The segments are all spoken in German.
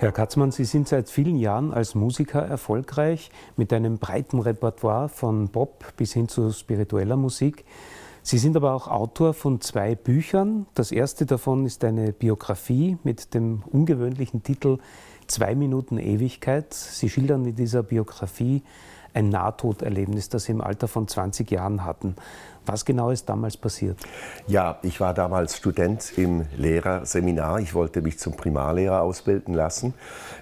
Herr Katzmann, Sie sind seit vielen Jahren als Musiker erfolgreich, mit einem breiten Repertoire von Pop bis hin zu spiritueller Musik. Sie sind aber auch Autor von 2 Büchern. Das erste davon ist eine Biografie mit dem ungewöhnlichen Titel Zwei Minuten Ewigkeit. Sie schildern in dieser Biografie ein Nahtoderlebnis, das Sie im Alter von 20 Jahren hatten. Was genau ist damals passiert? Ja, ich war damals Student im Lehrerseminar. Ich wollte mich zum Primarlehrer ausbilden lassen.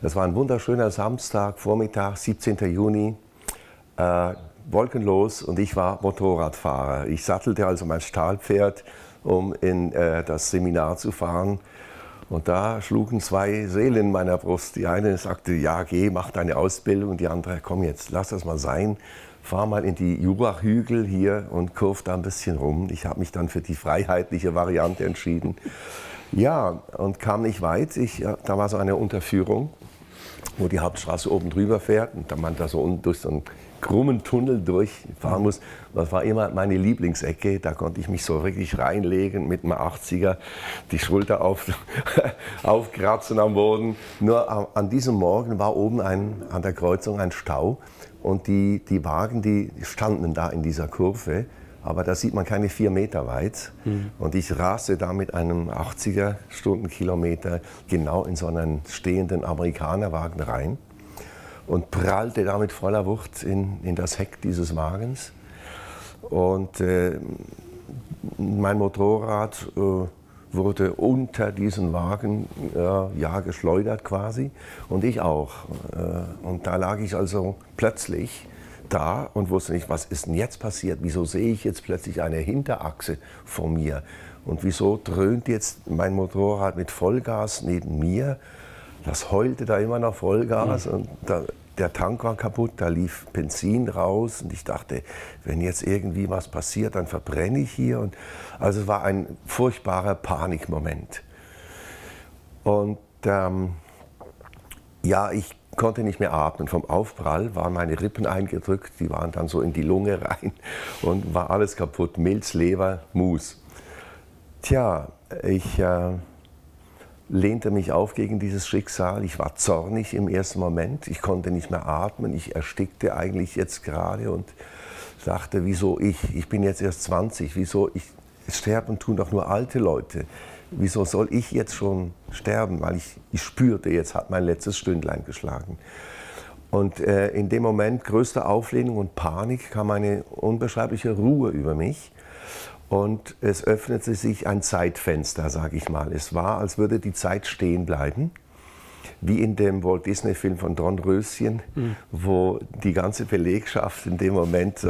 Das war ein wunderschöner Samstagvormittag, 17. Juni, wolkenlos, und ich war Motorradfahrer. Ich sattelte also mein Stahlpferd, um in das Seminar zu fahren. Und da schlugen 2 Seelen in meiner Brust. Die eine sagte, ja, geh, mach deine Ausbildung. Und die andere, komm jetzt, lass das mal sein. Fahr mal in die Jurachhügel hier und kurv da ein bisschen rum. Ich habe mich dann für die freiheitliche Variante entschieden. Ja, und kam nicht weit. Da war so eine Unterführung, wo die Hauptstraße oben drüber fährt und dann man da so unten durch so einen krummen Tunnel durchfahren muss. Das war immer meine Lieblingsecke, da konnte ich mich so richtig reinlegen mit einem 80er, die Schulter aufkratzen am Boden. Nur an diesem Morgen war oben an der Kreuzung ein Stau und die Wagen, die standen da in dieser Kurve, aber da sieht man keine 4 Meter weit. Und ich raste da mit einem 80er-Stundenkilometer genau in so einen stehenden Amerikanerwagen rein und prallte da mit voller Wucht in das Heck dieses Wagens. Und mein Motorrad wurde unter diesen Wagen geschleudert quasi und ich auch. Und da lag ich also plötzlich da und wusste nicht, was ist denn jetzt passiert? Wieso sehe ich jetzt plötzlich eine Hinterachse vor mir? Und wieso dröhnt jetzt mein Motorrad mit Vollgas neben mir? Das heulte da immer noch Vollgas und der Tank war kaputt, da lief Benzin raus und ich dachte, wenn jetzt irgendwie was passiert, dann verbrenne ich hier. Und also es war ein furchtbarer Panikmoment. Und ja, ich konnte nicht mehr atmen. Vom Aufprall waren meine Rippen eingedrückt, die waren dann so in die Lunge rein und war alles kaputt. Milz, Leber, Mus. Tja, ich lehnte mich auf gegen dieses Schicksal. Ich war zornig im ersten Moment. Ich konnte nicht mehr atmen. Ich erstickte eigentlich jetzt gerade und dachte, wieso ich? Ich bin jetzt erst 20. Wieso ich? Sterben tun doch nur alte Leute. Wieso soll ich jetzt schon sterben? Weil ich spürte, jetzt hat mein letztes Stündlein geschlagen. Und in dem Moment größter Auflehnung und Panik kam eine unbeschreibliche Ruhe über mich. Und es öffnete sich ein Zeitfenster, sage ich mal. Es war, als würde die Zeit stehen bleiben, wie in dem Walt Disney-Film von Dornröschen, wo die ganze Belegschaft in dem Moment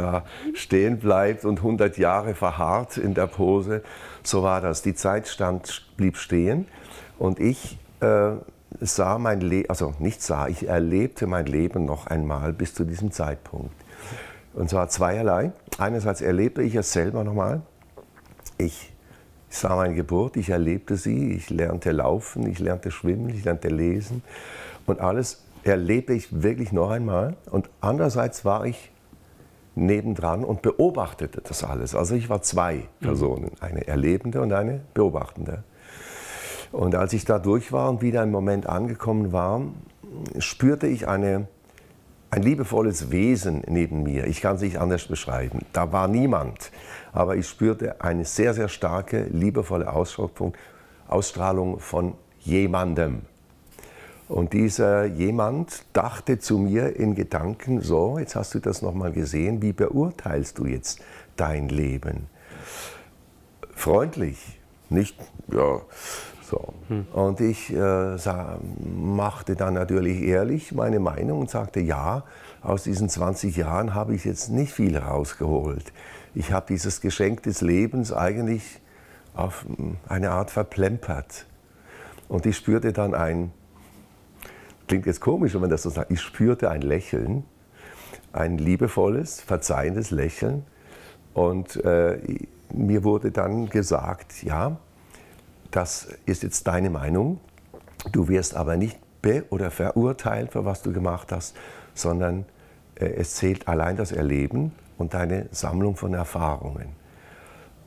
stehen bleibt und 100 Jahre verharrt in der Pose. So war das. Die Zeit blieb stehen und ich ich erlebte mein Leben noch einmal bis zu diesem Zeitpunkt. Und zwar zweierlei. Einerseits erlebte ich es selber nochmal. Ich sah meine Geburt, ich erlebte sie, ich lernte laufen, ich lernte schwimmen, ich lernte lesen und alles erlebte ich wirklich noch einmal. Und andererseits war ich nebendran und beobachtete das alles. Also ich war 2 Personen, eine Erlebende und eine Beobachtende. Und als ich da durch war und wieder im Moment angekommen war, spürte ich ein liebevolles Wesen neben mir. Ich kann es nicht anders beschreiben. Da war niemand. Aber ich spürte eine sehr, sehr starke, liebevolle Ausstrahlung von jemandem. Und dieser jemand dachte zu mir in Gedanken, so, jetzt hast du das nochmal gesehen, wie beurteilst du jetzt dein Leben? Freundlich, nicht, ja, so. Und ich machte dann natürlich ehrlich meine Meinung und sagte, ja, aus diesen 20 Jahren habe ich jetzt nicht viel rausgeholt. Ich habe dieses Geschenk des Lebens eigentlich auf eine Art verplempert. Und ich spürte dann klingt jetzt komisch, wenn man das so sagt, ich spürte ein Lächeln, ein liebevolles, verzeihendes Lächeln. Und mir wurde dann gesagt, ja, das ist jetzt deine Meinung, du wirst aber nicht oder verurteilt, für was du gemacht hast, sondern es zählt allein das Erleben und deine Sammlung von Erfahrungen.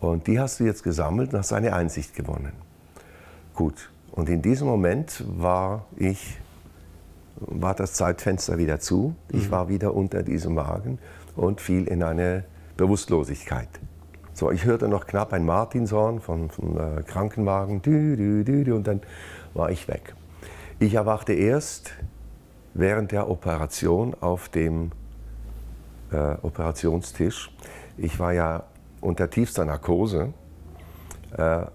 Und die hast du jetzt gesammelt und hast eine Einsicht gewonnen. Gut, und in diesem Moment war ich war das Zeitfenster wieder zu. Ich war wieder unter diesem Wagen und fiel in eine Bewusstlosigkeit. So, ich hörte noch knapp ein Martinshorn vom Krankenwagen, und dann war ich weg. Ich erwachte erst während der Operation auf dem Operationstisch. Ich war ja unter tiefster Narkose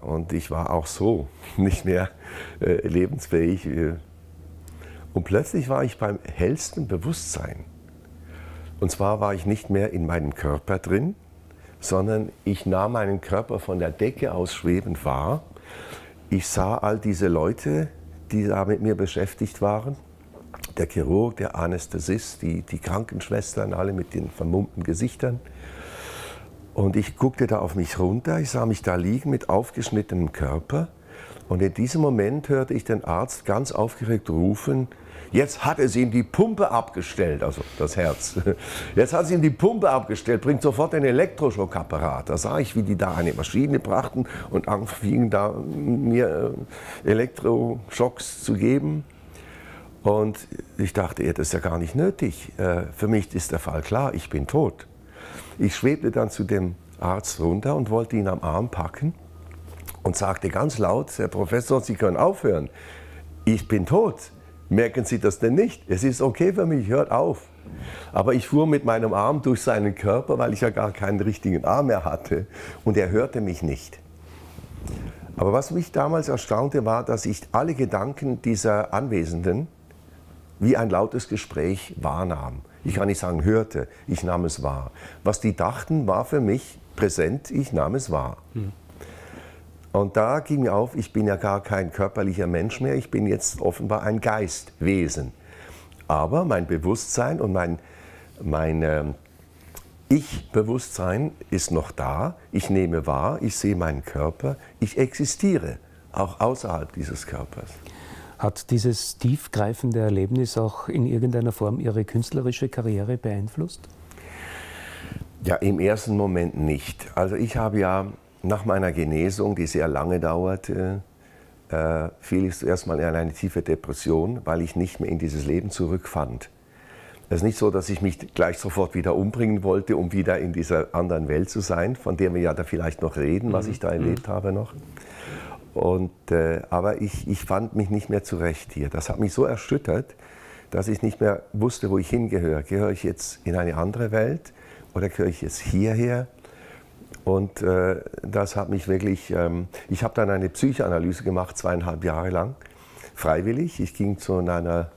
und ich war auch so nicht mehr lebensfähig. Und plötzlich war ich beim hellsten Bewusstsein. Und zwar war ich nicht mehr in meinem Körper drin, sondern ich nahm meinen Körper von der Decke aus schwebend wahr. Ich sah all diese Leute, die da mit mir beschäftigt waren. Der Chirurg, der Anästhesist, die Krankenschwestern, alle mit den vermummten Gesichtern. Und ich guckte da auf mich runter, ich sah mich da liegen mit aufgeschnittenem Körper. Und in diesem Moment hörte ich den Arzt ganz aufgeregt rufen, jetzt hat es ihm die Pumpe abgestellt, also das Herz. Jetzt hat es ihm die Pumpe abgestellt, bringt sofort den Elektroschockapparat. Da sah ich, wie die da eine Maschine brachten und anfingen da mir Elektroschocks zu geben. Und ich dachte, das ist ja gar nicht nötig. Für mich ist der Fall klar, ich bin tot. Ich schwebte dann zu dem Arzt runter und wollte ihn am Arm packen und sagte ganz laut, Herr Professor, Sie können aufhören. Ich bin tot. Merken Sie das denn nicht? Es ist okay für mich, hört auf. Aber ich fuhr mit meinem Arm durch seinen Körper, weil ich ja gar keinen richtigen Arm mehr hatte. Und er hörte mich nicht. Aber was mich damals erstaunte, war, dass ich alle Gedanken dieser Anwesenden wie ein lautes Gespräch wahrnahm. Ich kann nicht sagen hörte, ich nahm es wahr. Was die dachten, war für mich präsent, ich nahm es wahr. Und da ging mir auf, ich bin ja gar kein körperlicher Mensch mehr, ich bin jetzt offenbar ein Geistwesen. Aber mein Bewusstsein und mein Ich-Bewusstsein ist noch da, ich nehme wahr, ich sehe meinen Körper, ich existiere, auch außerhalb dieses Körpers. Hat dieses tiefgreifende Erlebnis auch in irgendeiner Form Ihre künstlerische Karriere beeinflusst? Ja, im ersten Moment nicht. Also ich habe ja nach meiner Genesung, die sehr lange dauerte, fiel ich zuerst mal in eine tiefe Depression, weil ich nicht mehr in dieses Leben zurückfand. Es ist nicht so, dass ich mich gleich sofort wieder umbringen wollte, um wieder in dieser anderen Welt zu sein, von der wir ja da vielleicht noch reden, was ich da erlebt habe noch. Und, aber ich fand mich nicht mehr zurecht hier. Das hat mich so erschüttert, dass ich nicht mehr wusste, wo ich hingehöre. Gehöre ich jetzt in eine andere Welt oder gehöre ich jetzt hierher? Und das hat mich wirklich, ich habe dann eine Psychoanalyse gemacht, 2,5 Jahre lang, freiwillig. Ich ging zu einer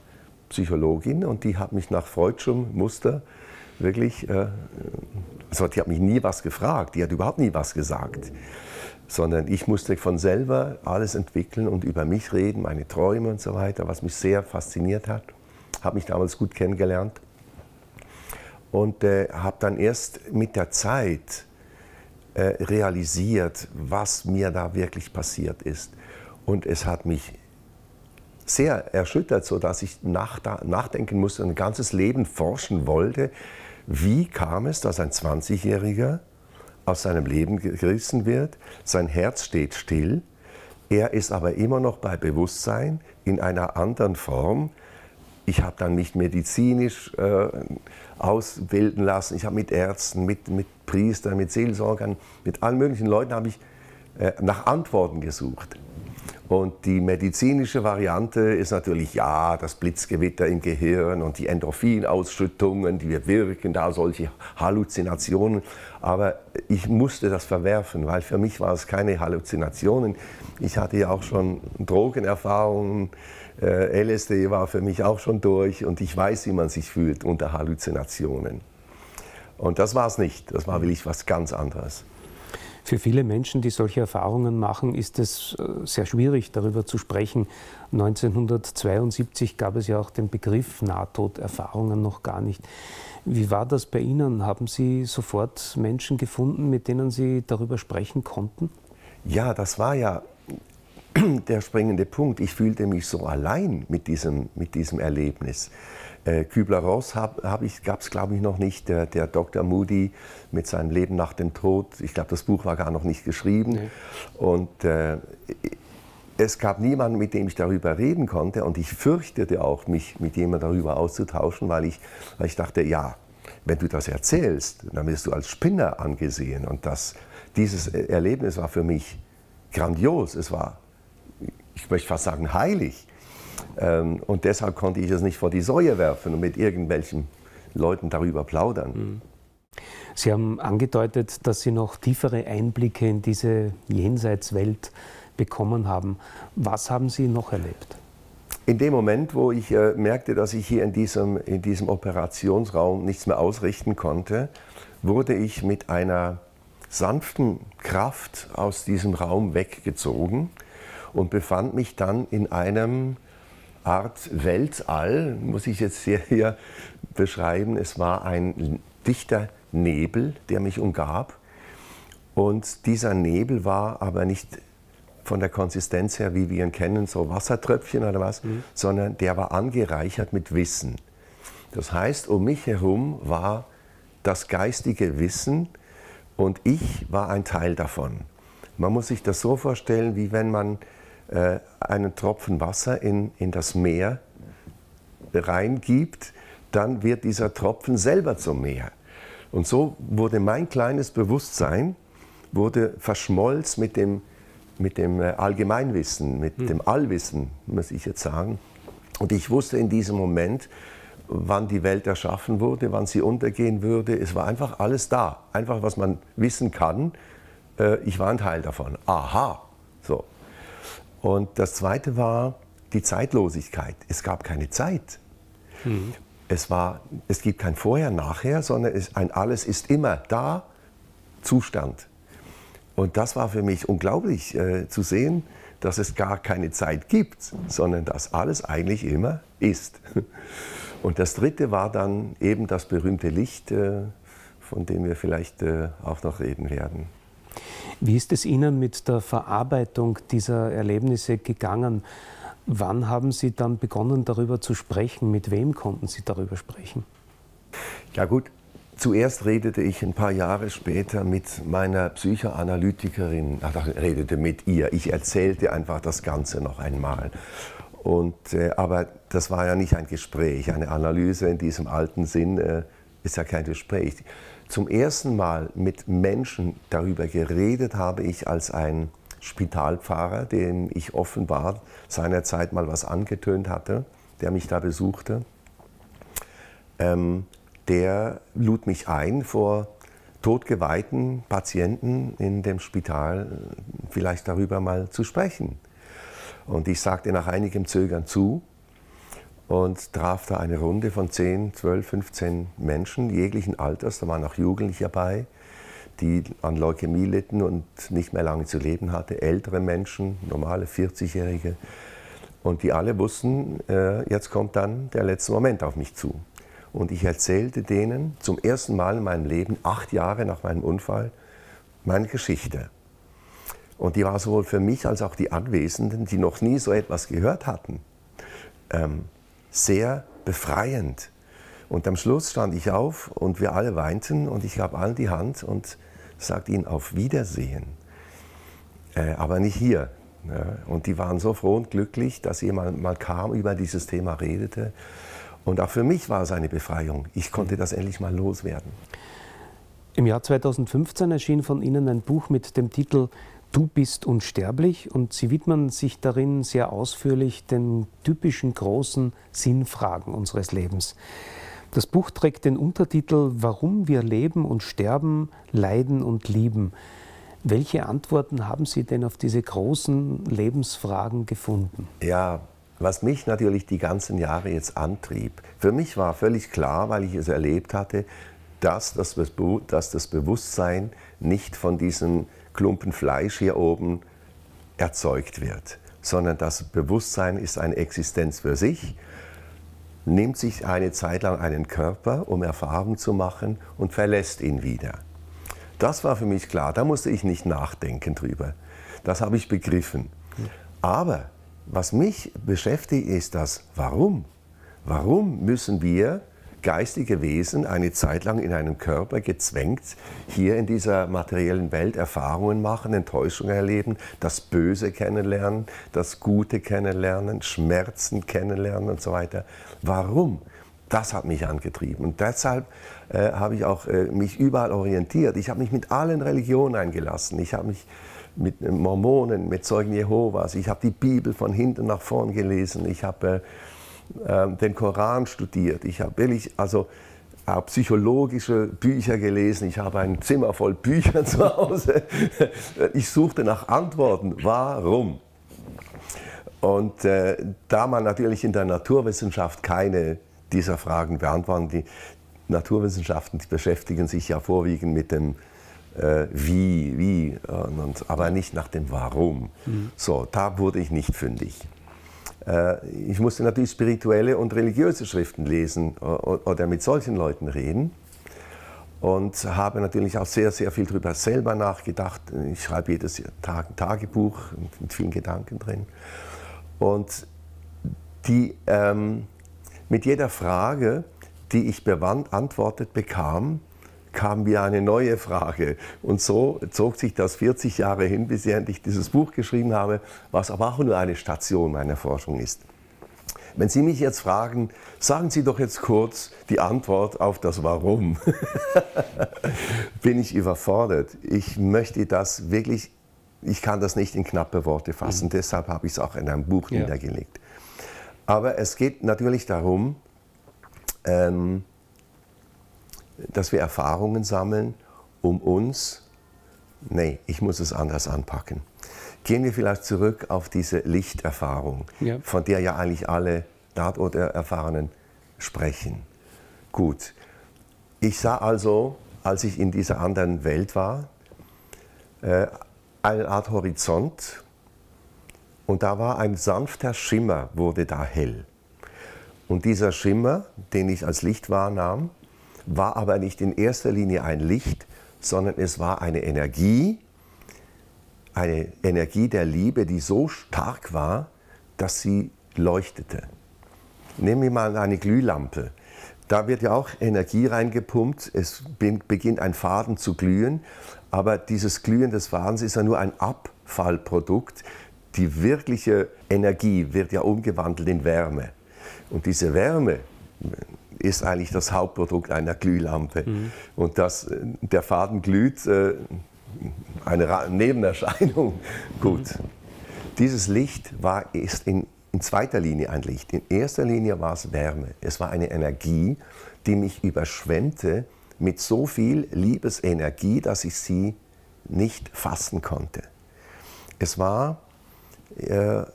Psychologin und die hat mich nach Freudschem Muster wirklich, also die hat mich nie was gefragt, die hat überhaupt nie was gesagt, sondern ich musste von selber alles entwickeln und über mich reden, meine Träume und so weiter, was mich sehr fasziniert hat. Habe mich damals gut kennengelernt und habe dann erst mit der Zeit realisiert, was mir da wirklich passiert ist. Und es hat mich sehr erschüttert, sodass ich nachdenken musste und ein ganzes Leben forschen wollte, wie kam es, dass ein 20-Jähriger aus seinem Leben gerissen wird, sein Herz steht still, er ist aber immer noch bei Bewusstsein in einer anderen Form. Ich habe dann mich medizinisch ausbilden lassen. Ich habe mit Ärzten, mit Priestern, mit Seelsorgern, mit allen möglichen Leuten habe ich nach Antworten gesucht. Und die medizinische Variante ist natürlich, ja, das Blitzgewitter im Gehirn und die Endorphinausschüttungen, die wir wirken, da solche Halluzinationen. Aber ich musste das verwerfen, weil für mich war es keine Halluzinationen. Ich hatte ja auch schon Drogenerfahrungen. LSD war für mich auch schon durch und ich weiß, wie man sich fühlt unter Halluzinationen. Und das war es nicht, das war wirklich was ganz anderes. Für viele Menschen, die solche Erfahrungen machen, ist es sehr schwierig, darüber zu sprechen. 1972 gab es ja auch den Begriff Nahtoderfahrungen noch gar nicht. Wie war das bei Ihnen? Haben Sie sofort Menschen gefunden, mit denen Sie darüber sprechen konnten? Ja, das war ja der springende Punkt. Ich fühlte mich so allein mit diesem Erlebnis. Kübler Ross gab es, glaube ich, noch nicht. Der Dr. Moody mit seinem Leben nach dem Tod. Ich glaube, das Buch war gar noch nicht geschrieben. Nee. Und Es gab niemanden, mit dem ich darüber reden konnte, und ich fürchtete auch, mich mit jemandem darüber auszutauschen, weil ich dachte, ja, wenn du das erzählst, dann wirst du als Spinner angesehen. Und dieses Erlebnis war für mich grandios. Es war, ich möchte fast sagen, heilig. Und deshalb konnte ich es nicht vor die Säue werfen und mit irgendwelchen Leuten darüber plaudern. Mhm. Sie haben angedeutet, dass Sie noch tiefere Einblicke in diese Jenseitswelt bekommen haben. Was haben Sie noch erlebt? In dem Moment, wo ich merkte, dass ich hier in diesem Operationsraum nichts mehr ausrichten konnte, wurde ich mit einer sanften Kraft aus diesem Raum weggezogen und befand mich dann in einem Art Weltall, muss ich jetzt hier beschreiben. Es war ein dichter Nebel, der mich umgab, und dieser Nebel war aber nicht von der Konsistenz her, wie wir ihn kennen, so Wassertröpfchen oder was, sondern der war angereichert mit Wissen. Das heißt, um mich herum war das geistige Wissen und ich war ein Teil davon. Man muss sich das so vorstellen, wie wenn man einen Tropfen Wasser in das Meer reingibt, dann wird dieser Tropfen selber zum Meer. Und so wurde mein kleines Bewusstsein verschmolzen mit dem Allgemeinwissen, mit dem Allwissen, muss ich jetzt sagen. Und ich wusste in diesem Moment, wann die Welt erschaffen wurde, wann sie untergehen würde. Es war einfach alles da, einfach was man wissen kann. Ich war ein Teil davon. Aha, so. Und das Zweite war die Zeitlosigkeit. Es gab keine Zeit. Mhm. Es gibt kein Vorher, Nachher, sondern alles ist immer da, Zustand. Und das war für mich unglaublich zu sehen, dass es gar keine Zeit gibt, sondern dass alles eigentlich immer ist. Und das Dritte war dann eben das berühmte Licht, von dem wir vielleicht auch noch reden werden. Wie ist es Ihnen mit der Verarbeitung dieser Erlebnisse gegangen? Wann haben Sie dann begonnen, darüber zu sprechen? Mit wem konnten Sie darüber sprechen? Ja gut, zuerst redete ich ein paar Jahre später mit meiner Psychoanalytikerin. Ach, redete mit ihr. Ich erzählte einfach das Ganze noch einmal. Aber das war ja nicht ein Gespräch. Eine Analyse in diesem alten Sinn ist ja kein Gespräch. Zum ersten Mal mit Menschen darüber geredet habe ich als ein Spitalpfarrer, dem ich offenbar seinerzeit mal was angetönt hatte, der mich da besuchte, der lud mich ein, vor todgeweihten Patienten in dem Spital vielleicht darüber mal zu sprechen. Und ich sagte nach einigem Zögern zu und traf da eine Runde von 10, 12, 15 Menschen jeglichen Alters, da waren auch Jugendliche dabei, die an Leukämie litten und nicht mehr lange zu leben hatte, ältere Menschen, normale 40-Jährige. Und die alle wussten, jetzt kommt dann der letzte Moment auf mich zu. Und ich erzählte denen zum ersten Mal in meinem Leben, 8 Jahre nach meinem Unfall, meine Geschichte. Und die war sowohl für mich als auch die Anwesenden, die noch nie so etwas gehört hatten, sehr befreiend. Und am Schluss stand ich auf und wir alle weinten und ich gab allen die Hand und sagte ihnen auf Wiedersehen, aber nicht hier. Ne? Und die waren so froh und glücklich, dass jemand mal kam, über dieses Thema redete. Und auch für mich war es eine Befreiung. Ich konnte das endlich mal loswerden. Im Jahr 2015 erschien von Ihnen ein Buch mit dem Titel Du bist unsterblich, und Sie widmen sich darin sehr ausführlich den typischen großen Sinnfragen unseres Lebens. Das Buch trägt den Untertitel Warum wir leben und sterben, leiden und lieben. Welche Antworten haben Sie denn auf diese großen Lebensfragen gefunden? Ja, was mich natürlich die ganzen Jahre jetzt antrieb, für mich war völlig klar, weil ich es erlebt hatte, dass das Bewusstsein nicht von diesem Klumpen Fleisch hier oben erzeugt wird, sondern das Bewusstsein ist eine Existenz für sich, nimmt sich eine Zeit lang einen Körper, um Erfahrung zu machen, und verlässt ihn wieder. Das war für mich klar, da musste ich nicht nachdenken drüber. Das habe ich begriffen. Aber was mich beschäftigt, ist das Warum. Warum müssen wir geistige Wesen eine Zeit lang in einem Körper gezwängt, hier in dieser materiellen Welt Erfahrungen machen, Enttäuschungen erleben, das Böse kennenlernen, das Gute kennenlernen, Schmerzen kennenlernen und so weiter. Warum? Das hat mich angetrieben und deshalb habe ich auch mich überall orientiert. Ich habe mich mit allen Religionen eingelassen. Ich habe mich mit Mormonen, mit Zeugen Jehovas, ich habe die Bibel von hinten nach vorn gelesen, ich habe den Koran studiert, ich habe psychologische Bücher gelesen, ich habe ein Zimmer voll Bücher zu Hause. Ich suchte nach Antworten. Warum? Und da man natürlich in der Naturwissenschaft keine dieser Fragen beantworten, die Naturwissenschaften, die beschäftigen sich ja vorwiegend mit dem Wie, aber nicht nach dem Warum. Mhm. So, da wurde ich nicht fündig. Ich musste natürlich spirituelle und religiöse Schriften lesen oder mit solchen Leuten reden und habe natürlich auch sehr, sehr viel darüber selber nachgedacht. Ich schreibe jedes Tag ein Tagebuch mit vielen Gedanken drin. Und mit jeder Frage, die ich beantwortet bekam, kam wieder eine neue Frage. Und so zog sich das 40 Jahre hin, bis ich dieses Buch geschrieben habe, was aber auch nur eine Station meiner Forschung ist. Wenn Sie mich jetzt fragen, sagen Sie doch jetzt kurz die Antwort auf das Warum. Bin ich überfordert. Ich kann das nicht in knappe Worte fassen, deshalb habe ich es auch in einem Buch niedergelegt. Aber es geht natürlich darum, dass wir Erfahrungen sammeln, um uns, ich muss es anders anpacken. Gehen wir vielleicht zurück auf diese Lichterfahrung, von der ja eigentlich alle Nahtoderfahrenen sprechen. Gut, ich sah also, als ich in dieser anderen Welt war, eine Art Horizont. Und da war ein sanfter Schimmer, wurde da hell. Und dieser Schimmer, den ich als Licht wahrnahm, war aber nicht in erster Linie ein Licht, sondern es war eine Energie der Liebe, die so stark war, dass sie leuchtete. Nehmen wir mal eine Glühlampe. Da wird ja auch Energie reingepumpt, es beginnt ein Faden zu glühen, aber dieses Glühen des Fadens ist ja nur ein Abfallprodukt. Die wirkliche Energie wird ja umgewandelt in Wärme. Und diese Wärme ist eigentlich das Hauptprodukt einer Glühlampe. Und der Faden glüht, eine Nebenerscheinung. Gut. Dieses Licht ist in zweiter Linie ein Licht. In erster Linie war es Wärme. Es war eine Energie, die mich überschwemmte mit so viel Liebesenergie, dass ich sie nicht fassen konnte.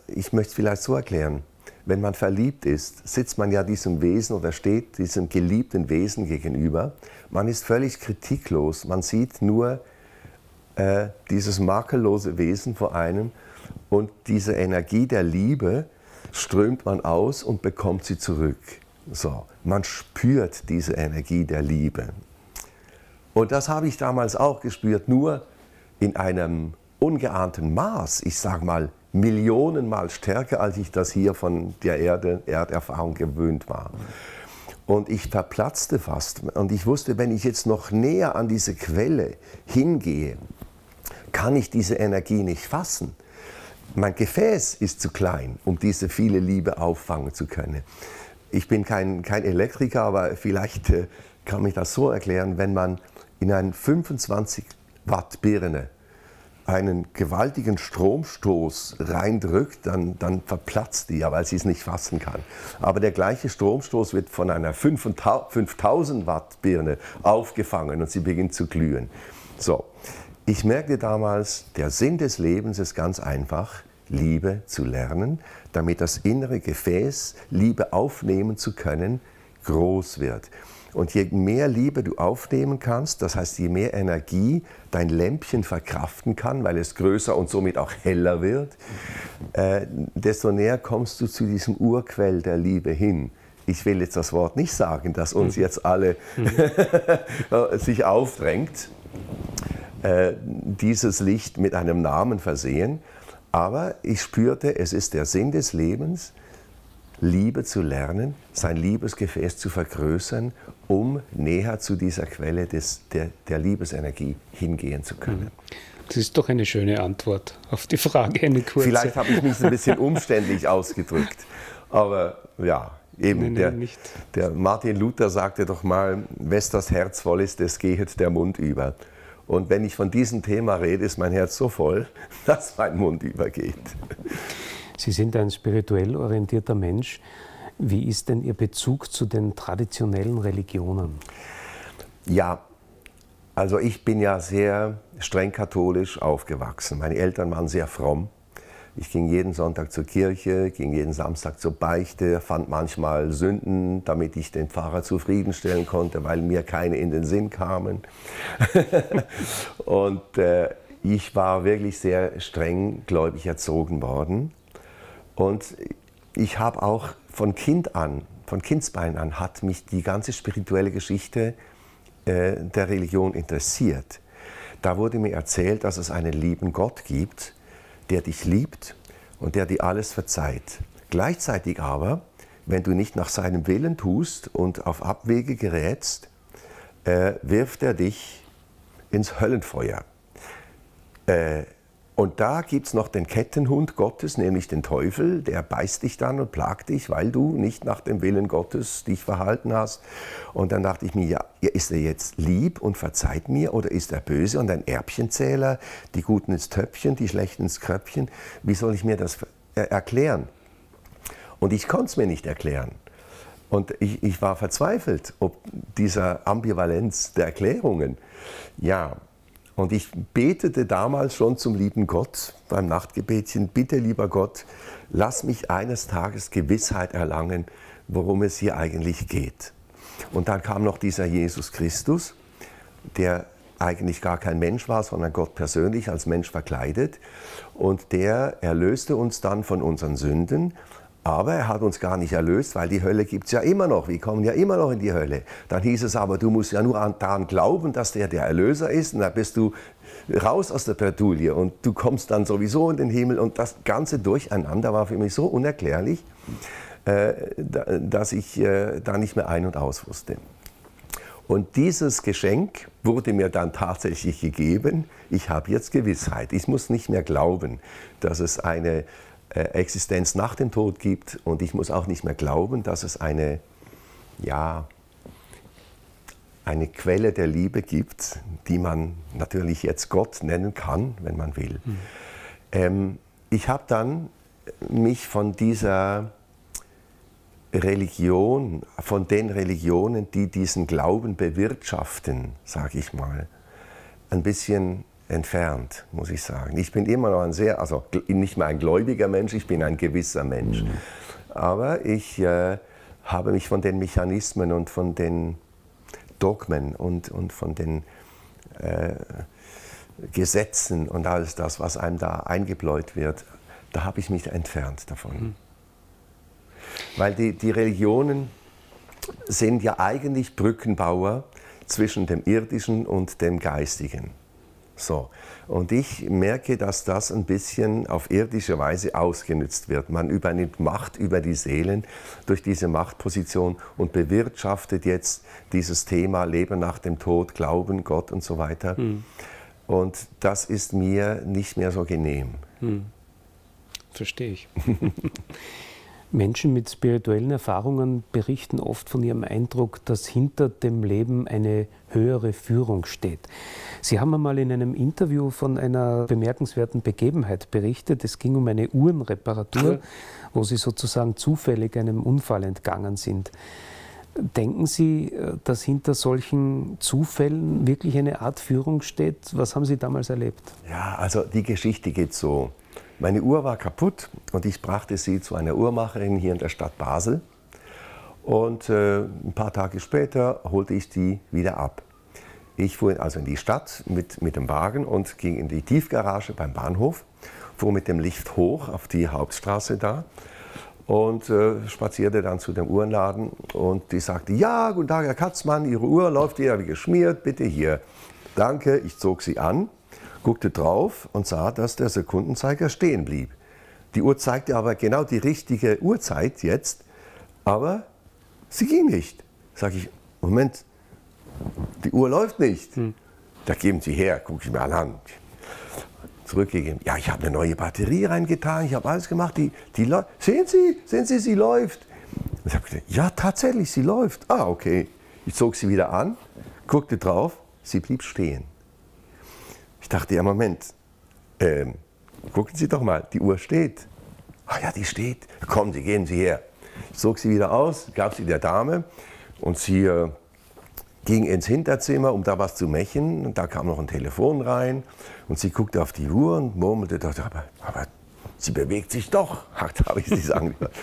Ich möchte es vielleicht so erklären. Wenn man verliebt ist, sitzt man ja diesem Wesen oder steht diesem geliebten Wesen gegenüber. Man ist völlig kritiklos. Man sieht nur dieses makellose Wesen vor einem. Und diese Energie der Liebe strömt man aus und bekommt sie zurück. So, man spürt diese Energie der Liebe. Und das habe ich damals auch gespürt, nur in einem ungeahnten Maß, ich sage mal, Millionenmal stärker, als ich das hier von der Erderfahrung gewöhnt war. Und ich verplatzte fast. Und ich wusste, wenn ich jetzt noch näher an diese Quelle hingehe, kann ich diese Energie nicht fassen. Mein Gefäß ist zu klein, um diese viele Liebe auffangen zu können. Ich bin kein Elektriker, aber vielleicht kann mich das so erklären, wenn man in einen 25 Watt Birne einen gewaltigen Stromstoß reindrückt, dann verplatzt die ja, weil sie es nicht fassen kann. Aber der gleiche Stromstoß wird von einer 5000 Watt Birne aufgefangen und sie beginnt zu glühen. So, ich merkte damals, der Sinn des Lebens ist ganz einfach, Liebe zu lernen, damit das innere Gefäß, Liebe aufnehmen zu können, groß wird. Und je mehr Liebe du aufnehmen kannst, das heißt, je mehr Energie dein Lämpchen verkraften kann, weil es größer und somit auch heller wird, desto näher kommst du zu diesem Urquell der Liebe hin. Ich will jetzt das Wort nicht sagen, dass uns jetzt alle sich aufdrängt, dieses Licht mit einem Namen versehen, aber ich spürte, es ist der Sinn des Lebens, Liebe zu lernen, sein Liebesgefäß zu vergrößern, um näher zu dieser Quelle der Liebesenergie hingehen zu können. Das ist doch eine schöne Antwort auf die Frage, eine kurze. Vielleicht habe ich mich ein bisschen umständlich ausgedrückt, aber ja, eben nein, der Martin Luther sagte doch mal, wes das Herz voll ist, des gehet der Mund über. Und wenn ich von diesem Thema rede, ist mein Herz so voll, dass mein Mund übergeht. Sie sind ein spirituell orientierter Mensch. Wie ist denn Ihr Bezug zu den traditionellen Religionen? Ja, also ich bin ja sehr streng katholisch aufgewachsen. Meine Eltern waren sehr fromm. Ich ging jeden Sonntag zur Kirche, ging jeden Samstag zur Beichte, fand manchmal Sünden, damit ich den Pfarrer zufriedenstellen konnte, weil mir keine in den Sinn kamen. Und ich war wirklich sehr streng gläubig erzogen worden. Und ich habe auch von Kind an, von Kindsbein an, hat mich die ganze spirituelle Geschichte der Religion interessiert. Da wurde mir erzählt, dass es einen lieben Gott gibt, der dich liebt und der dir alles verzeiht. Gleichzeitig aber, wenn du nicht nach seinem Willen tust und auf Abwege gerätst, wirft er dich ins Höllenfeuer. Und da gibt es noch den Kettenhund Gottes, nämlich den Teufel, der beißt dich dann und plagt dich, weil du nicht nach dem Willen Gottes dich verhalten hast. Und dann dachte ich mir, ja, ist er jetzt lieb und verzeiht mir oder ist er böse und ein Erbchenzähler, die Guten ins Töpfchen, die Schlechten ins Kröpfchen? Wie soll ich mir das erklären? Und ich konnte es mir nicht erklären. Und ich war verzweifelt ob dieser Ambivalenz der Erklärungen. Ja. Und ich betete damals schon zum lieben Gott beim Nachtgebetchen, bitte lieber Gott, lass mich eines Tages Gewissheit erlangen, worum es hier eigentlich geht. Und dann kam noch dieser Jesus Christus, der eigentlich gar kein Mensch war, sondern Gott persönlich als Mensch verkleidet. Und der erlöste uns dann von unseren Sünden. Aber er hat uns gar nicht erlöst, weil die Hölle gibt es ja immer noch. Wir kommen ja immer noch in die Hölle. Dann hieß es aber, du musst ja nur daran glauben, dass der der Erlöser ist. Und dann bist du raus aus der Pedulie und du kommst dann sowieso in den Himmel. Und das ganze Durcheinander war für mich so unerklärlich, dass ich da nicht mehr ein- und aus wusste. Und dieses Geschenk wurde mir dann tatsächlich gegeben. Ich habe jetzt Gewissheit. Ich muss nicht mehr glauben, dass es eine Existenz nach dem Tod gibt und ich muss auch nicht mehr glauben, dass es eine, ja, eine Quelle der Liebe gibt, die man natürlich jetzt Gott nennen kann, wenn man will. Ich habe dann mich von dieser Religion, von den Religionen, die diesen Glauben bewirtschaften, sage ich mal, ein bisschen entfernt, muss ich sagen. Ich bin immer noch ein sehr, also nicht mehr ein gläubiger Mensch, ich bin ein gewisser Mensch. Aber ich habe mich von den Mechanismen und von den Dogmen und von den Gesetzen und alles das, was einem da eingebläut wird, da habe ich mich entfernt davon. Weil die Religionen sind ja eigentlich Brückenbauer zwischen dem Irdischen und dem Geistigen. So. Und ich merke, dass das ein bisschen auf irdische Weise ausgenutzt wird. Man übernimmt Macht über die Seelen durch diese Machtposition und bewirtschaftet jetzt dieses Thema Leben nach dem Tod, Glauben, Gott und so weiter. Und das ist mir nicht mehr so genehm. Verstehe ich. Menschen mit spirituellen Erfahrungen berichten oft von ihrem Eindruck, dass hinter dem Leben eine höhere Führung steht. Sie haben einmal in einem Interview von einer bemerkenswerten Begebenheit berichtet. Es ging um eine Uhrenreparatur, wo Sie sozusagen zufällig einem Unfall entgangen sind. Denken Sie, dass hinter solchen Zufällen wirklich eine Art Führung steht? Was haben Sie damals erlebt? Ja, also die Geschichte geht so. Meine Uhr war kaputt und ich brachte sie zu einer Uhrmacherin hier in der Stadt Basel. Und ein paar Tage später holte ich die wieder ab. Ich fuhr also in die Stadt mit dem Wagen und ging in die Tiefgarage beim Bahnhof, fuhr mit dem Lift hoch auf die Hauptstraße da und spazierte dann zu dem Uhrenladen. Und die sagte, ja, guten Tag, Herr Katzmann, Ihre Uhr läuft wieder wie geschmiert, bitte hier. Danke, ich zog sie an. Guckte drauf und sah, dass der Sekundenzeiger stehen blieb. Die Uhr zeigte aber genau die richtige Uhrzeit jetzt, Aber sie ging nicht. Sage ich, Moment, die Uhr läuft nicht. Da geben Sie her, gucke ich mir alle an. Zurückgegeben. Ja, ich habe eine neue Batterie reingetan, ich habe alles gemacht. Die läuft. Sehen Sie, sie läuft. Und ich habe gedacht, ja, tatsächlich, sie läuft. Ah, okay. Ich zog sie wieder an, guckte drauf, sie blieb stehen. Ich dachte, ja, Moment, gucken Sie doch mal, die Uhr steht. Ah ja, die steht. Kommen Sie, geben Sie her. Ich zog sie wieder aus, gab sie der Dame und sie ging ins Hinterzimmer, um da was zu mächen. Und da kam noch ein Telefon rein und sie guckte auf die Uhr und murmelte, aber sie bewegt sich doch, habe ich sie sagen gehört.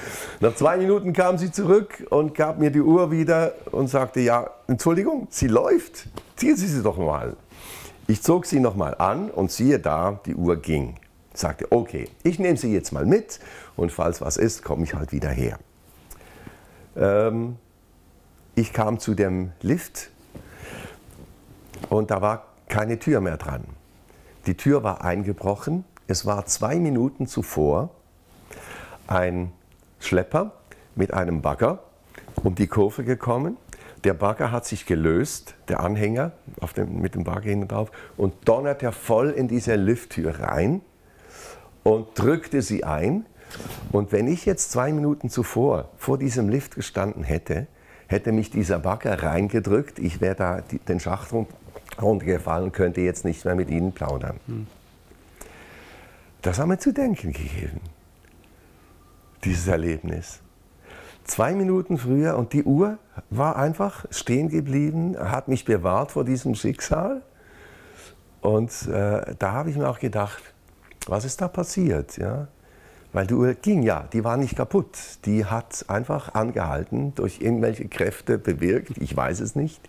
Nach 2 Minuten kam sie zurück und gab mir die Uhr wieder und sagte, ja, Entschuldigung, sie läuft, ziehen Sie sie doch mal. Ich zog sie nochmal an und siehe da, die Uhr ging. Ich sagte, okay, ich nehme sie jetzt mal mit und falls was ist, komme ich halt wieder her. Ich kam zu dem Lift und da war keine Tür mehr dran. Die Tür war eingebrochen. Es war 2 Minuten zuvor ein Schlepper mit einem Bagger um die Kurve gekommen. Der Bagger hat sich gelöst, der Anhänger mit dem Bagger hinten drauf, und donnerte voll in diese Lifttür rein und drückte sie ein. Und wenn ich jetzt 2 Minuten zuvor vor diesem Lift gestanden hätte, hätte mich dieser Bagger reingedrückt, ich wäre da den Schacht runtergefallen und könnte jetzt nicht mehr mit Ihnen plaudern. Das hat mir zu denken gegeben, dieses Erlebnis. 2 Minuten früher und die Uhr war einfach stehen geblieben, hat mich bewahrt vor diesem Schicksal. Und da habe ich mir auch gedacht, was ist da passiert? Ja? Weil die Uhr ging ja, die war nicht kaputt. Die hat einfach angehalten, durch irgendwelche Kräfte bewirkt, ich weiß es nicht.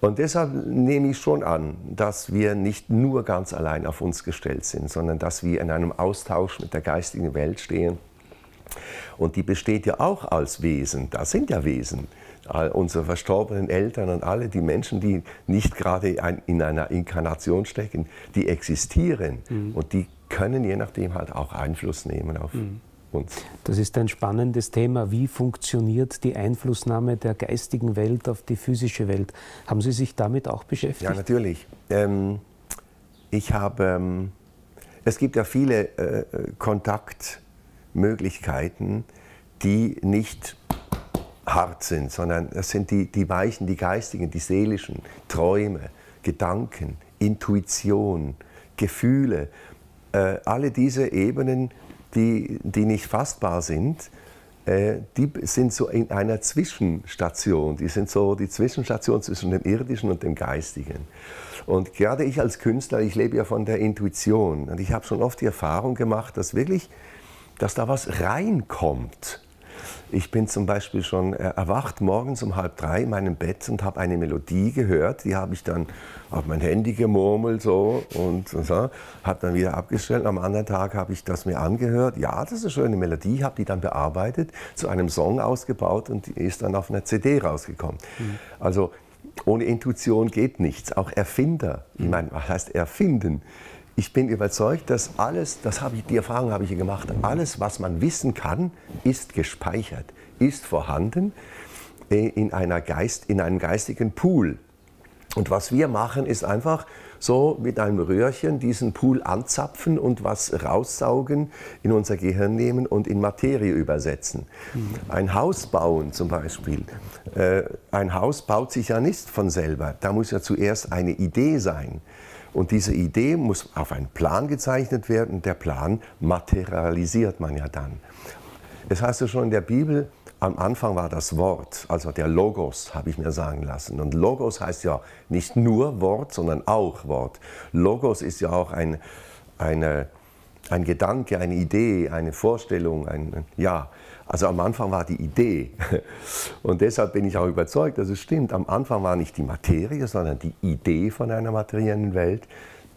Und deshalb nehme ich schon an, dass wir nicht nur ganz allein auf uns gestellt sind, sondern dass wir in einem Austausch mit der geistigen Welt stehen. Und die besteht ja auch als Wesen, da sind ja Wesen, all unsere verstorbenen Eltern und alle die Menschen, die nicht gerade in einer Inkarnation stecken, die existieren und die können je nachdem halt auch Einfluss nehmen auf uns. Das ist ein spannendes Thema. Wie funktioniert die Einflussnahme der geistigen Welt auf die physische Welt? Haben Sie sich damit auch beschäftigt? Ja, natürlich. Es gibt ja viele Kontaktmöglichkeiten, die nicht hart sind, sondern das sind die weichen, die geistigen, die seelischen, Träume, Gedanken, Intuition, Gefühle. Alle diese Ebenen, die nicht fassbar sind, die sind so in einer Zwischenstation. Die sind so die Zwischenstation zwischen dem Irdischen und dem Geistigen. Und gerade ich als Künstler, ich lebe ja von der Intuition. Und ich habe schon oft die Erfahrung gemacht, dass da was reinkommt. Ich bin zum Beispiel schon erwacht morgens um 2:30 in meinem Bett und habe eine Melodie gehört. Die habe ich dann auf mein Handy gemurmelt so, und so, habe dann wieder abgestellt. Am anderen Tag habe ich das mir angehört. Ja, das ist eine schöne Melodie, habe die dann bearbeitet, zu einem Song ausgebaut und die ist dann auf einer CD rausgekommen. Also ohne Intuition geht nichts. Auch Erfinder, ich meine, was heißt erfinden? Ich bin überzeugt, dass alles, die Erfahrung habe ich hier gemacht, alles, was man wissen kann, ist gespeichert, ist vorhanden in einem geistigen Pool. Und was wir machen, ist einfach so mit einem Röhrchen diesen Pool anzapfen und was raussaugen, in unser Gehirn nehmen und in Materie übersetzen. Ein Haus bauen zum Beispiel. Ein Haus baut sich ja nicht von selber. Da muss ja zuerst eine Idee sein. Und diese Idee muss auf einen Plan gezeichnet werden. Der Plan materialisiert man ja dann. Es heißt ja schon in der Bibel, am Anfang war das Wort, also der Logos, habe ich mir sagen lassen. Und Logos heißt ja nicht nur Wort, sondern auch Wort. Logos ist ja auch ein Gedanke, eine Idee, eine Vorstellung, ja. Also am Anfang war die Idee. Und deshalb bin ich auch überzeugt, dass es stimmt. Am Anfang war nicht die Materie, sondern die Idee von einer materiellen Welt,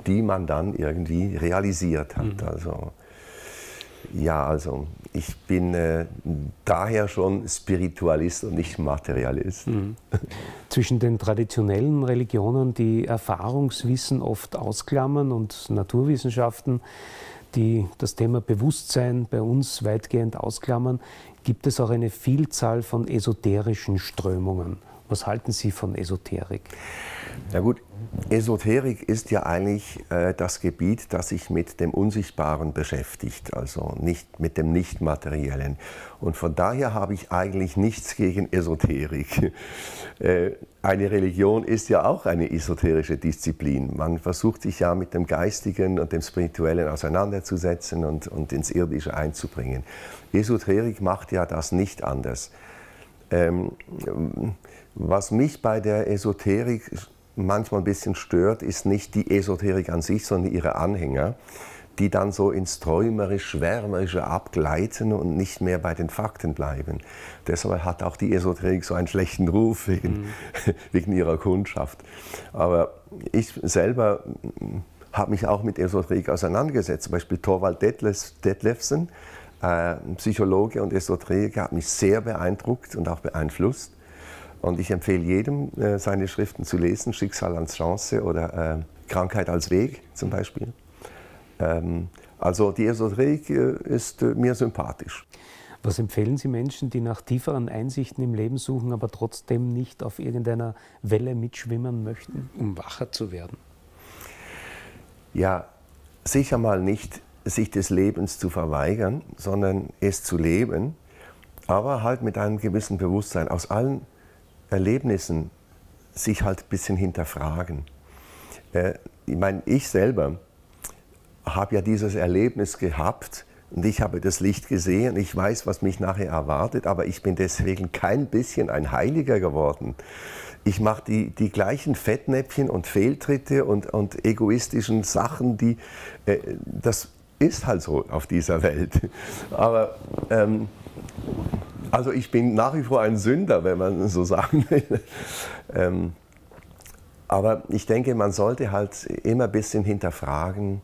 die man dann irgendwie realisiert hat. Also, ja, also ich bin daher schon Spiritualist und nicht Materialist. Zwischen den traditionellen Religionen, die Erfahrungswissen oft ausklammern, und Naturwissenschaften, die das Thema Bewusstsein bei uns weitgehend ausklammern, gibt es auch eine Vielzahl von esoterischen Strömungen. Was halten Sie von Esoterik? Na gut, Esoterik ist ja eigentlich das Gebiet, das sich mit dem Unsichtbaren beschäftigt, also nicht mit dem Nichtmateriellen. Und von daher habe ich eigentlich nichts gegen Esoterik. Eine Religion ist ja auch eine esoterische Disziplin. Man versucht sich ja mit dem Geistigen und dem Spirituellen auseinanderzusetzen und ins Irdische einzubringen. Esoterik macht ja das nicht anders. Was mich bei der Esoterik manchmal ein bisschen stört, ist nicht die Esoterik an sich, sondern ihre Anhänger, die dann so ins Träumerisch-Schwärmerische abgleiten und nicht mehr bei den Fakten bleiben. Deshalb hat auch die Esoterik so einen schlechten Ruf wegen ihrer Kundschaft. Aber ich selber habe mich auch mit Esoterik auseinandergesetzt, zum Beispiel Thorwald Detlefsen, Psychologe und Esoteriker, hat mich sehr beeindruckt und auch beeinflusst. Und ich empfehle jedem, seine Schriften zu lesen, Schicksal als Chance oder Krankheit als Weg zum Beispiel. Also die Esoterik ist mir sympathisch. Was empfehlen Sie Menschen, die nach tieferen Einsichten im Leben suchen, aber trotzdem nicht auf irgendeiner Welle mitschwimmen möchten, um wacher zu werden? Ja, sicher mal nicht sich des Lebens zu verweigern, sondern es zu leben, aber halt mit einem gewissen Bewusstsein. Aus allen Erlebnissen sich halt ein bisschen hinterfragen. Ich meine, ich selber habe ja dieses Erlebnis gehabt und ich habe das Licht gesehen, ich weiß, was mich nachher erwartet, aber ich bin deswegen kein bisschen ein Heiliger geworden. Ich mache die gleichen Fettnäpfchen und Fehltritte und egoistischen Sachen, die das ist halt so auf dieser Welt. Aber also ich bin nach wie vor ein Sünder, wenn man so sagen will. Aber ich denke, man sollte halt immer ein bisschen hinterfragen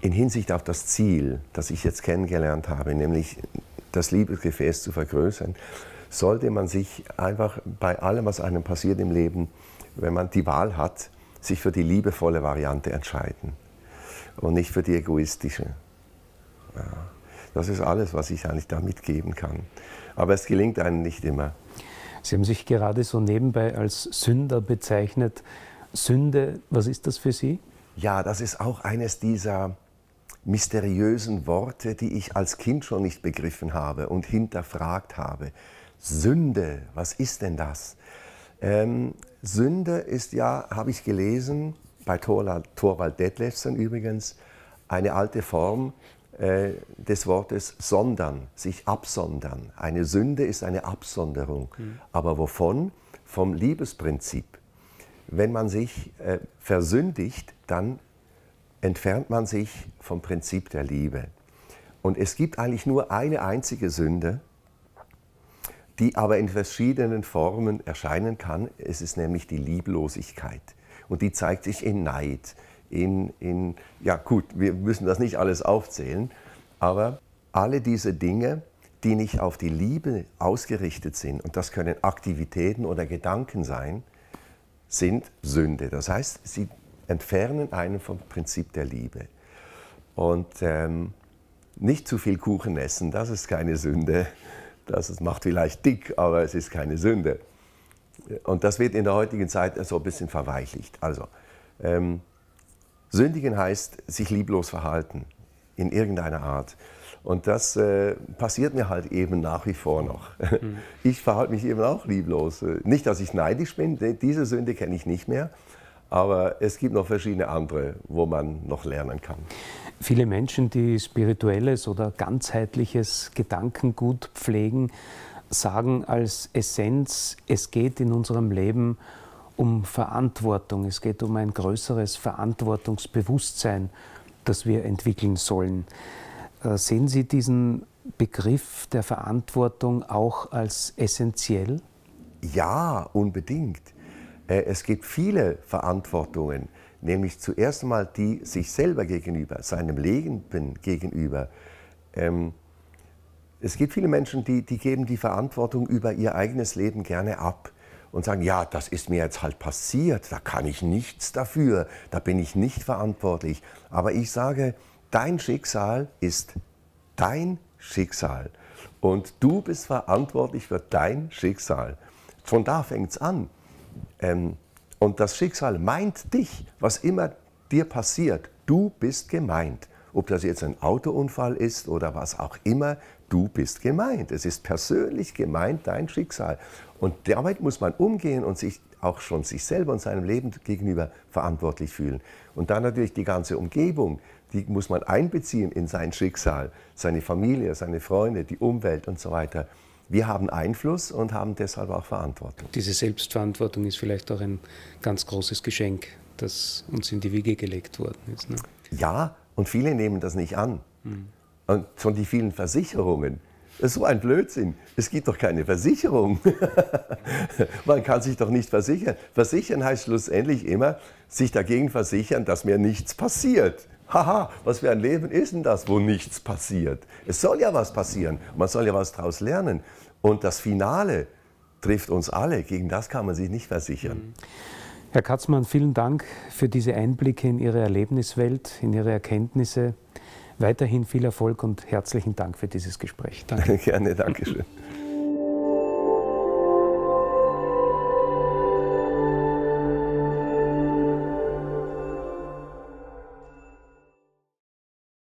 in Hinsicht auf das Ziel, das ich jetzt kennengelernt habe, nämlich das Liebesgefäß zu vergrößern. Sollte man sich einfach bei allem, was einem passiert im Leben, wenn man die Wahl hat, sich für die liebevolle Variante entscheiden und nicht für die egoistische. Ja, das ist alles, was ich eigentlich da mitgeben kann. Aber es gelingt einem nicht immer. Sie haben sich gerade so nebenbei als Sünder bezeichnet. Sünde, was ist das für Sie? Ja, das ist auch eines dieser mysteriösen Worte, die ich als Kind schon nicht begriffen habe und hinterfragt habe. Sünde, was ist denn das? Sünde ist ja, habe ich gelesen, bei Thorwald Detlefsen übrigens, eine alte Form des Wortes sondern, sich absondern. Eine Sünde ist eine Absonderung. Aber wovon? Vom Liebesprinzip. Wenn man sich versündigt, dann entfernt man sich vom Prinzip der Liebe. Und es gibt eigentlich nur eine einzige Sünde, die aber in verschiedenen Formen erscheinen kann. Es ist nämlich die Lieblosigkeit. Und die zeigt sich in Neid. Ja gut, wir müssen das nicht alles aufzählen, aber alle diese Dinge, die nicht auf die Liebe ausgerichtet sind, und das können Aktivitäten oder Gedanken sein, sind Sünde. Das heißt, sie entfernen einen vom Prinzip der Liebe. Und nicht zu viel Kuchen essen, das ist keine Sünde. Das macht vielleicht dick, aber es ist keine Sünde. Und das wird in der heutigen Zeit so ein bisschen verweichlicht. Also, sündigen heißt, sich lieblos verhalten, in irgendeiner Art. Und das passiert mir halt eben nach wie vor noch. Ich verhalte mich eben auch lieblos. Nicht, dass ich neidisch bin, diese Sünde kenne ich nicht mehr. Aber es gibt noch verschiedene andere, wo man noch lernen kann. Viele Menschen, die spirituelles oder ganzheitliches Gedankengut pflegen, sagen als Essenz, es geht in unserem Leben um Verantwortung. Es geht um ein größeres Verantwortungsbewusstsein, das wir entwickeln sollen. Sehen Sie diesen Begriff der Verantwortung auch als essentiell? Ja, unbedingt. Es gibt viele Verantwortungen, nämlich zuerst einmal die sich selber gegenüber, seinem Leben gegenüber. Es gibt viele Menschen, die geben die Verantwortung über ihr eigenes Leben gerne ab und sagen, ja, das ist mir jetzt halt passiert, da kann ich nichts dafür, da bin ich nicht verantwortlich. Aber ich sage, dein Schicksal ist dein Schicksal. Und du bist verantwortlich für dein Schicksal. Von da fängt es an. Und das Schicksal meint dich, was immer dir passiert. Du bist gemeint. Ob das jetzt ein Autounfall ist oder was auch immer, du bist gemeint. Es ist persönlich gemeint, dein Schicksal. Und damit muss man umgehen und sich auch schon sich selber und seinem Leben gegenüber verantwortlich fühlen. Und dann natürlich die ganze Umgebung, die muss man einbeziehen in sein Schicksal, seine Familie, seine Freunde, die Umwelt und so weiter. Wir haben Einfluss und haben deshalb auch Verantwortung. Diese Selbstverantwortung ist vielleicht auch ein ganz großes Geschenk, das uns in die Wiege gelegt worden ist, ne? Ja, und viele nehmen das nicht an. Mhm. Und schon die vielen Versicherungen. Das ist so ein Blödsinn. Es gibt doch keine Versicherung. Man kann sich doch nicht versichern. Versichern heißt schlussendlich immer, sich dagegen versichern, dass mir nichts passiert. Haha, was für ein Leben ist denn das, wo nichts passiert? Es soll ja was passieren. Man soll ja was daraus lernen. Und das Finale trifft uns alle. Gegen das kann man sich nicht versichern. Herr Katzman, vielen Dank für diese Einblicke in Ihre Erlebniswelt, in Ihre Erkenntnisse. Weiterhin viel Erfolg und herzlichen Dank für dieses Gespräch. Danke. Gerne, danke schön.